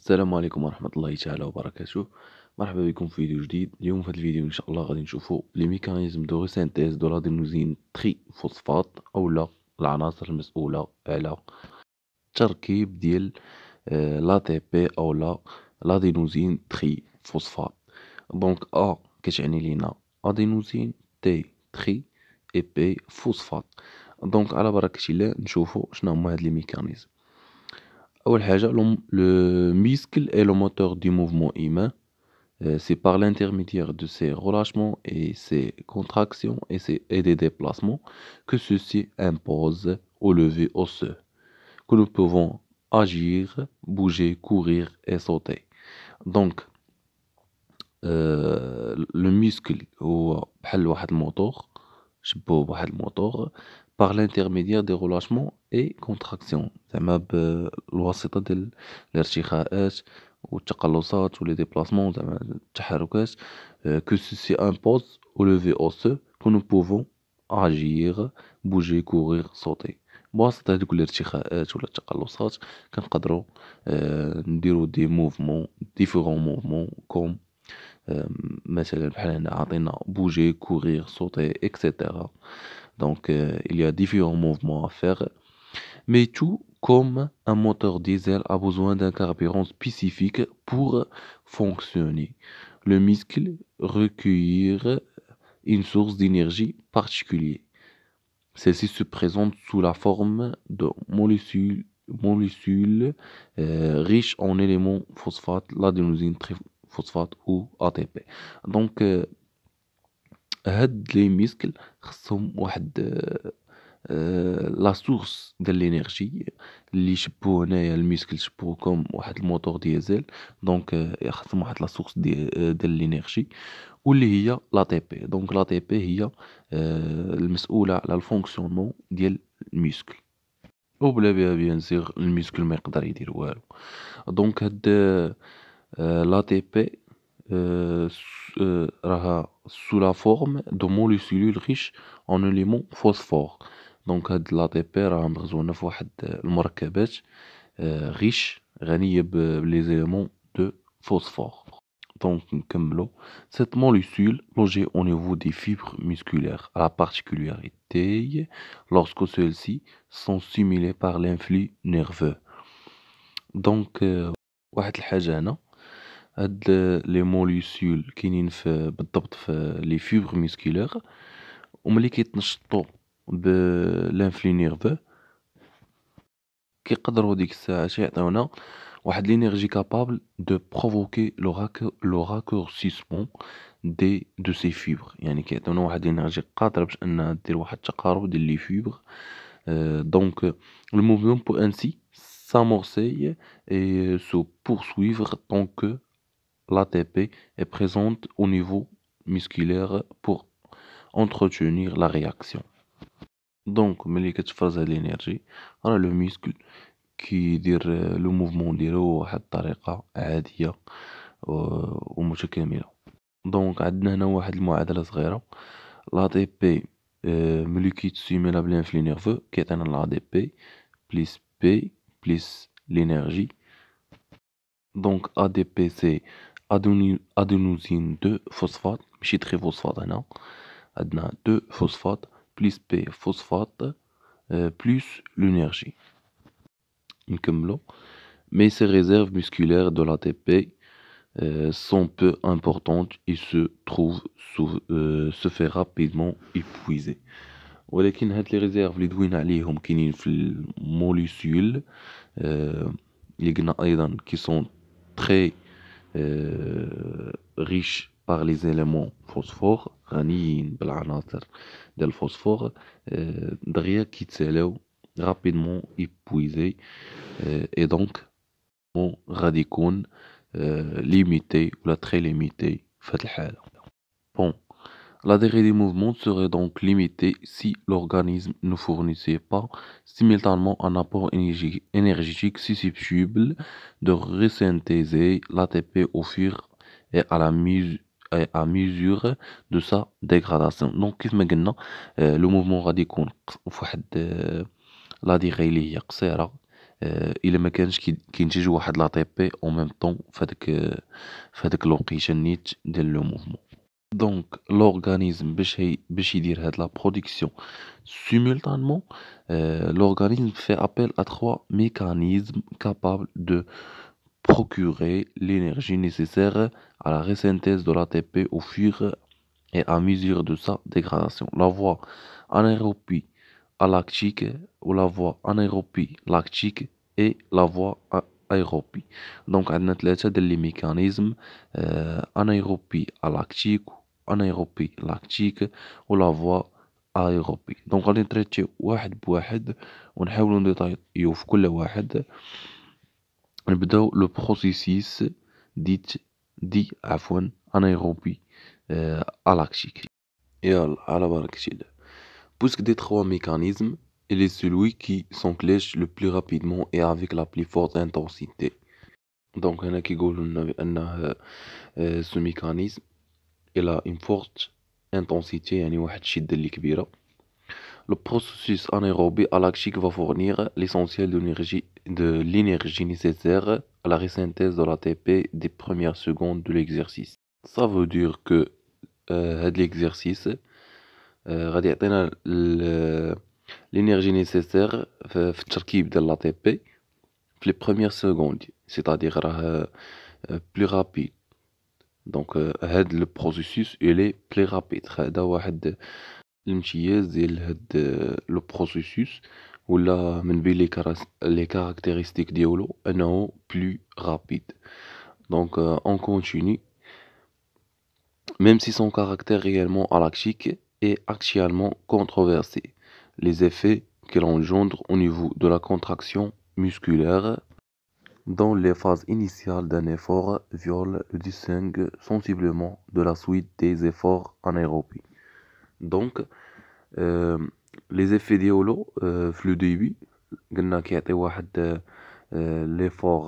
السلام عليكم ورحمة الله تعالى وبركاته. مرحبا بكم في فيديو جديد. اليوم في الفيديو ان شاء الله غادي نشوفوا لي ميكانيزم دو ريسانتيز دورادينوزين تري فوسفات اولا العناصر المسؤولة على التركيب ديال لا تي بي اولا لادينوزين تري فوسفات. دونك ا كتعني لينا ادينوزين، تي تري، اي بي فوسفات. دونك على بركة الله نشوفوا شنو هما هاد لي ميكانيزم. أول حاجة le muscle est le moteur du mouvement humain. C'est par l'intermédiaire de ses relâchements et ses contractions et des déplacements que ceci impose au lever osseux que nous pouvons agir, bouger, courir et sauter. Donc le muscle هو بحال واحد الموتور، شبوه بواحد الموتور par l'intermédiaire des relâchements et contractions زعما بالواسطه ديال الارتخاءات والتقلصات ولي ديبلاسمون زعما التحركات que ceci impose au lever osseux que nous pouvons agir bouger courir sauter. بواسطه هذوك الارتخاءات ولا التقلصات كنقدروا نديروا دي موفمون ديفيرون موفمون كوم مثلا بحال هنا عطينا bouger courir sauter etc. Donc il y a différents mouvements à faire, mais tout comme un moteur diesel a besoin d'un carburant spécifique pour fonctionner. Le muscle recueille une source d'énergie particulière. Celle-ci se présente sous la forme de molécules riches en éléments phosphates, l'adénosine triphosphate ou ATP. Donc هاد لي ميسكل خصهم واحد لا سورس ديال لينيرجي اللي شبوه هنايا الميسكل شبوه كوم واحد الموتور ديزل. دونك خصهم واحد لا سورس ديال لينيرجي واللي هي لا تي بي. دونك لا تي بي هي المسؤوله على الفونكسيونمون ديال الميسكل وبلا بها بيان سيغ الميسكل ما يقدر يدير والو. دونك هاد لا تي بي راها sous la forme de molécules riches en éléments phosphore. Donc هاد l'ATP راه مخزونه في واحد المركبات riche غنيه les éléments de phosphore. Donc نكملو. Cette molécule logée au niveau des fibres musculaires a la particularité lorsque celles-ci sont stimulées par l'influx nerveux. Donc واحد الحاجه هنا هاد لي موليسيول كاينين في بالضبط في لي فيبر ميسكولير وملي كيتنشطوا بالانفلي نيرفو كيقدروا ديك الساعه يعطيونا واحد لينيرجي كابابل دو بروفوكي لو راكورسيسمون دي دو سي فيبر. يعني كيعطيونا واحد لينيرجي قادره باش انها دير واحد التقارب ديال لي فيبر. دونك لو موفمون بو انسي s'amorcer et se poursuivre tant que l'ATP est présente au niveau musculaire pour entretenir la réaction. Donc, ملي كتفرز هاد الانرجي راه لو ميسكل كيدير لو موفمون ديالو بواحد الطريقه عاديه ومتكامله. دونك عندنا هنا واحد المعادله صغيره. l'ATP ملي كيتسيميلا بالانفلي نيرفو كيعطينا l'ADP بليس بي plus l'énergie. Donc ADP c'est adénosine 2 phosphate, ماشي تري فوسفات. هنا عندنا 2 phosphate plus P phosphate plus l'énergie. نكملو. Mais ces réserves musculaires de l'ATP sont peu importantes et se trouvent se fait rapidement épuiser. ولكن هاد لي ريزيرف اللي دوينا عليهم كاينين في الموليسيول اللي قلنا ايضا كي سون تري ريش بار لي زيليمون فوسفور غنيين بالعناصر ديال الفوسفور دغيا كيتسالاو رابيدمون ايبويزي اي دونك غادي يكون ليميتي ولا تري ليميتي في هاد الحاله. بون La durée des mouvements serait donc limitée si l'organisme ne fournissait pas simultanément un apport énergétique susceptible de resynthéser l'ATP au fur et à mesure de sa dégradation. Donc, كيف ما قلنا le mouvement غادي يكون واحد la durée اللي هي قصيرة الى ما كانش كينتج واحد لاطيبي او ميم طون فهاداك الوقيته نيت ديال لو موفمون. دونك لورغانيزم باش يدير هاد لا برودكسيون سيمولتانمون لورغانيزم في ابل ا 3 ميكانيزم كابابل دو procurer l'énergie nécessaire à la resynthèse de l'ATP au fur et à mesure de sa dégradation. La voie anaérobie lactique ou la voie anaérobie lactique et la voie aérobie. Donc, on a les mécanismes anaérobie lactique, anaérobie lactique ou la voie aérobie. Donc, on a traité واحد بواحد ونحاولوا نديطايو في كل واحد. Le processus dit anaérobie lactique. Et puisque des trois mécanismes, il est celui qui s'enclenche le plus rapidement et avec la plus forte intensité. Donc, on a qui ce mécanisme, il a une forte intensité, Le processus anaérobie lactique va fournir l'essentiel de l'énergie nécessaire à la resynthèse de l'ATP des premières secondes de l'exercice. Ça veut dire que l'exercice va donner l'énergie nécessaire dans l'ATP dans les premières secondes, c'est-à-dire plus rapide. Donc le processus il est plus rapide. الامتياز ديال هاد لو بروسيسوس ولا من بين لي كاركتيرستيك ديالو انه بلو رابيد. دونك اون كونتيني ميم سي سون كاركتير réellement lactique est actuellement controversé. Les effets qu'elle engendre au niveau de la contraction musculaire dans les phases initiales d'un effort violent le distingue sensiblement de la suite des efforts anaérobies. Donc, les effets d'Eolo, le début, l'effort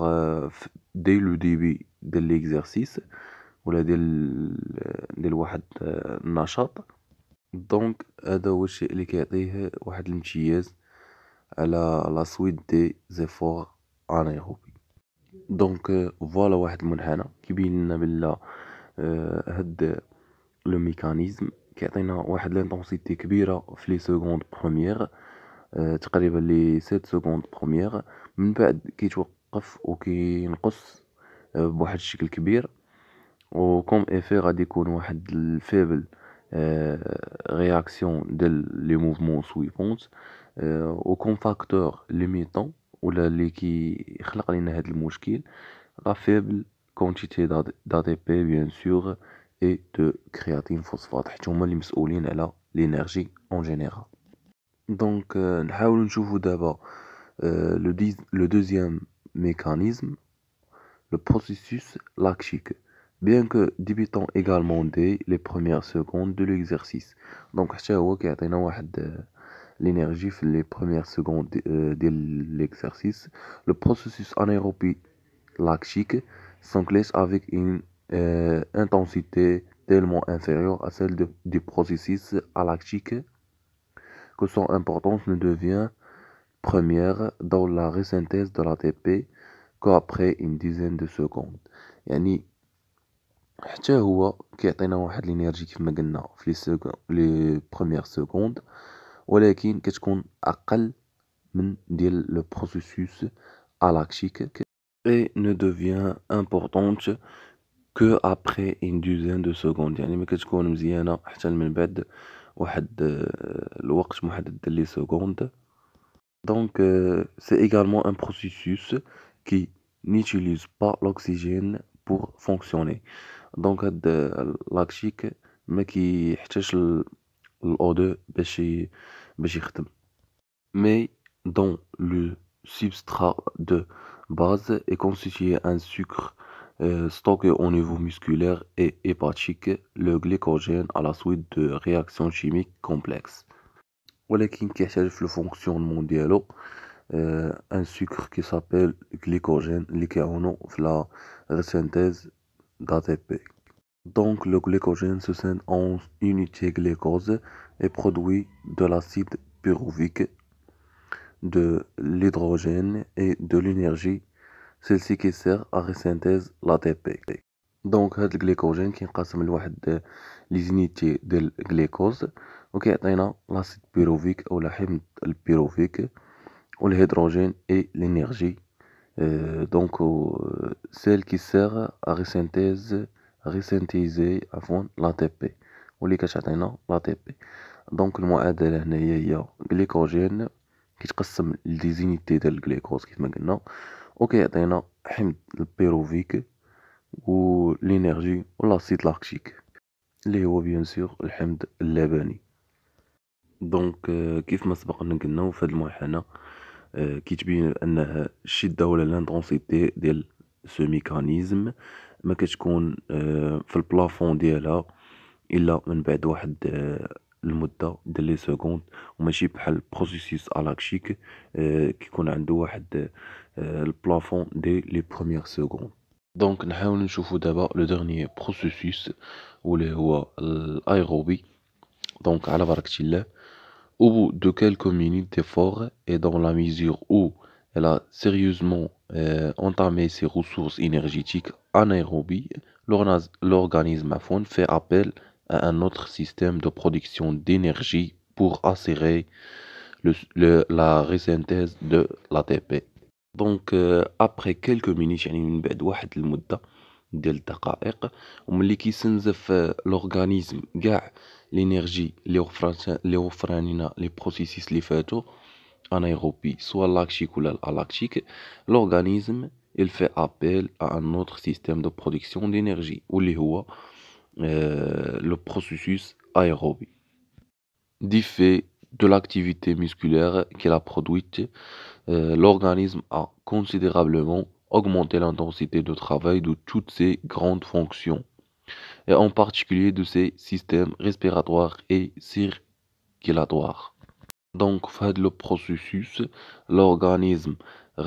dès le début de l'exercice, ou la nachat. Donc, la suite des efforts anaérobes. Donc, voilà le mécanisme. كيعطينا واحد لانتونسيتي كبيره في لي سكوند بروميير تقريبا لي 7 سكوند بروميير من بعد كيتوقف وكينقص بواحد الشكل كبير وكوم ايفي غادي يكون واحد الفيبل رياكسيون ديال لي موفمون سويفونت وكوم فاكتور ليميتون ولا اللي كيخلق لنا هذا المشكل لا فيبل كونتيتي دات اي بي بيان سور et de créatine phosphate حيت هما اللي مسؤولين على l'énergie en général. Donc نحاولوا نشوفوا دابا le deuxième mécanisme, le processus lactique, bien que débutant également dès les premières secondes de l'exercice. Donc حتى هو كيعطينا واحد l'énergie في les premières secondes de l'exercice. Le processus anaérobie lactique s'enclenche avec une intensité tellement inférieure à celle du processus lactique que son importance ne devient première dans la resynthèse de l'ATP qu'après une dizaine de secondes. يعني حتى هو كيعطينا واحد الانرجي كيف ما قلنا في لي بروميير سكوند ولكن كتكون اقل من ديال لو بروسيسوس لاكتيك et ne devient importante que après une dizaine de secondes. يعني ما كتكون مزيانه حتى من بعد واحد الوقت محدد ديال لي سكوند. Donc c'est également un processus qui n'utilise pas l'oxygène pour fonctionner. Donc هاد لاكتيك ما كيحتاجش الO2 باش يخدم. Mais dans le substrat de base est constitué un sucre stocké au niveau musculaire et hépatique, le glycogène à la suite de réactions chimiques complexes. Voilà qui est le fonctionnement dialo un sucre qui s'appelle glycogène, l'équivalent de la resynthèse d'ATP. Donc le glycogène se scinde en unité glycose et produit de l'acide pyruvique de l'hydrogène et de l'énergie, celle-ci qui sert à resynthèse l'ATP. Donc هذا الجليكوجين كينقسم لواحد لي زينيتي ديال الجليكوز وكيعطينا لاسيد بيروفيك او حمض البيروفيك والهيدروجين اي لينيرجي دونك سيل كي سيغ ا ريسينتيزي عفوا لاتيبي واللي كتعطينا لاتيبي. دونك المعادله هنايا هي جليكوجين كيتقسم لي زينيتي ديال الجليكوز كيف ما قلنا وكيعطينا حمض البيروفيك ou l'énergie ou l'acide lactique اللي هو bien sûr الحمض اللبني. دونك كيف ما سبق ان قلنا في هذه المحاضره كيتبين انها الشده ولا لانتونسيتي ديال سو ميكانيزم ما كتكون في البلافون ديالها الا من بعد واحد المده ديال لي سكوند وماشي بحال البروسيسيس الاكشيك كيكون عنده واحد البلافون دي لي بروميير سكوند. دونك نحاول نشوفو دابا لو ديرني بروسيسوس واللي هو الايروبي. دونك على بركة الله au bout de quelques minutes d'effort et dans la mesure où elle a sérieusement entamé ses ressources énergétiques anaérobie, l'organisme fait appel à un autre système de production d'énergie pour assurer la résynthèse de l'ATP. دونك ابري كالكو مينيت يعني من بعد واحد المده ديال الدقائق وملي كيسنزف لورغانيزم كاع لينيرجي لي وفرانينا لي بروسيسيس اللي فاتو انايروبي سوا لاكتيك ولا الالاكتيك لورغانيزم il fait appel à un autre système de production d'énergie واللي هو le processus aérobie d'effet de l'activité musculaire qu'il a produite. L'organisme a considérablement augmenté l'intensité de travail de toutes ses grandes fonctions, et en particulier de ses systèmes respiratoires et circulatoires. Donc, fait le processus, l'organisme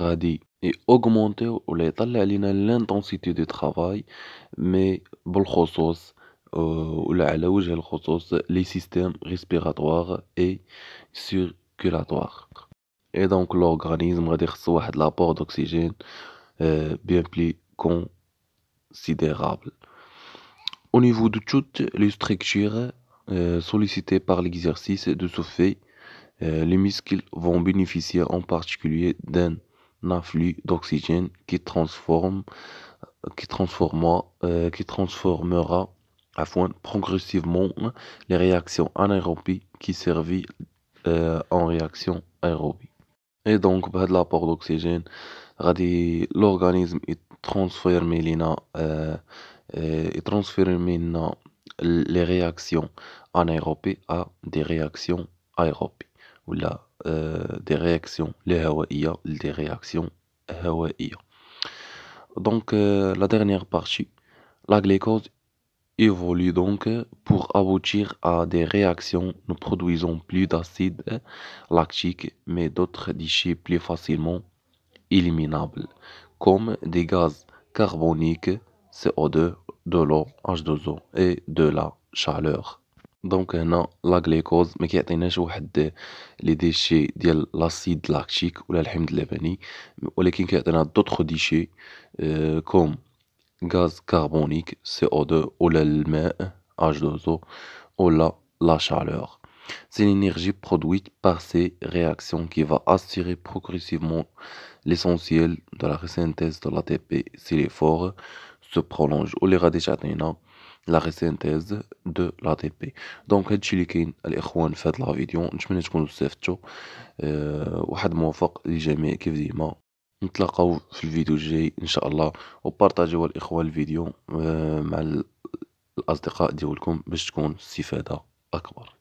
radie et augmente l'intensité de travail, mais les systèmes respiratoires et circulatoires. Et donc l'organisme va dire soit l'apport d'oxygène bien plus considérable. Au niveau de toutes les structures sollicitées par l'exercice, de ce fait, les muscles vont bénéficier en particulier d'un afflux d'oxygène qui transformera progressivement les réactions anaérobies qui servent en réaction aérobie. Et donc بعد l'apport d'oxygène غادي l'organisme transformer les réactions anaérobies à des réactions aérobies ou là des réactions الهوائية des réactions هوائية. Donc la dernière partie, la glycose évolue donc pour aboutir à des réactions ne produisant plus d'acide lactique mais d'autres déchets plus facilement éliminables comme des gaz carboniques, CO2, de l'eau, H2O et de la chaleur. Donc هنا la glycose ما كيعطيناش واحد les déchets ديال l'acide lactique ولا الحمض اللبني ولكن كيعطينا d'autres déchets comme gaz carbonique, CO2 ou l'aliment H2O ou la chaleur. C'est l'énergie produite par ces réactions qui va assurer progressivement l'essentiel de la resynthèse de l'ATP si l'effort se prolonge ou les radicatena la resynthèse de l'ATP. Donc هادشي اللي كاين الاخوان في هاد لا فيديو نتمنى تكونوا استفدتوا واحد موافق للجميع كيف ديما. نتلاقاو في الفيديو الجاي ان شاء الله وبارطاجيو الاخوه الفيديو مع الاصدقاء ديالكم باش تكون استفاده اكبر.